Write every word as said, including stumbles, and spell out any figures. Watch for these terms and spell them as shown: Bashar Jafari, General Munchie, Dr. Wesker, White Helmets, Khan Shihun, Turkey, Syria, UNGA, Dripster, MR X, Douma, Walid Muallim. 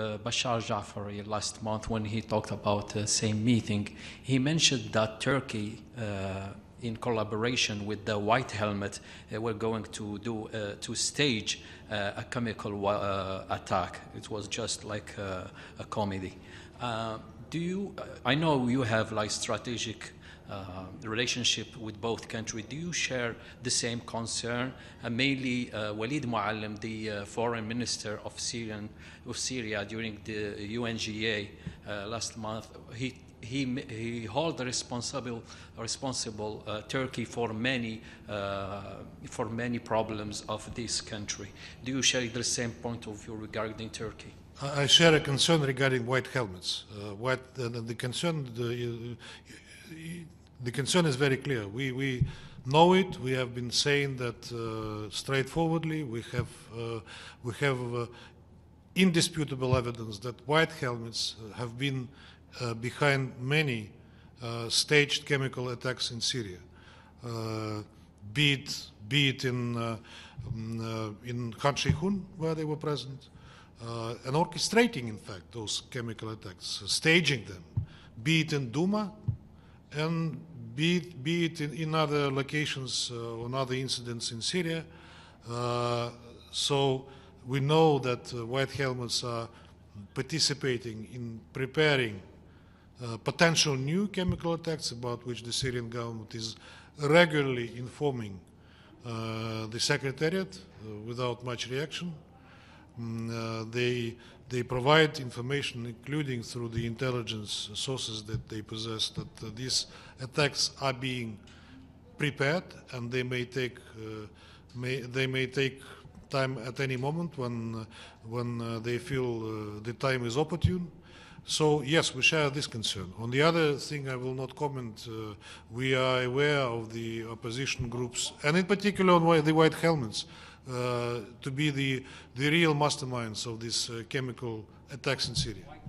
Uh, Bashar Jafari last month, when he talked about the uh, same meeting, he mentioned that Turkey, uh, in collaboration with the White Helmet, uh, were going to do uh, to stage uh, a chemical uh, attack. It was just like uh, a comedy. Uh, do you? I know you have like strategic uh, relationship with both countries. Do you share the same concern? Uh, mainly, uh, Walid Muallim, the uh, foreign minister of Syrian of Syria during the U N G A uh, last month, he. He, he holds responsible, responsible uh, Turkey for many, uh, for many problems of this country. Do you share the same point of view regarding Turkey? I share a concern regarding white helmets. Uh, what uh, the concern, the, uh, the concern is very clear. We we know it. We have been saying that uh, straightforwardly. We have uh, we have uh, indisputable evidence that white helmets have been. Uh, behind many uh, staged chemical attacks in Syria, uh, be it, be it in, uh, um, uh, in Khan Shihun, where they were present, uh, and orchestrating, in fact, those chemical attacks, uh, staging them, be it in Douma, and be it, be it in, in other locations uh, on other incidents in Syria. Uh, so we know that uh, white helmets are participating in preparing Uh, potential new chemical attacks about which the Syrian government is regularly informing uh, the Secretariat uh, without much reaction. Mm, uh, they, they provide information, including through the intelligence sources that they possess, that uh, these attacks are being prepared, and they may take, uh, may, they may take time at any moment when, uh, when uh, they feel uh, the time is opportune. So, yes, we share this concern. On the other thing, I will not comment. Uh, we are aware of the opposition groups, and in particular on the White Helmets, uh, to be the, the real masterminds of these uh, chemical attacks in Syria.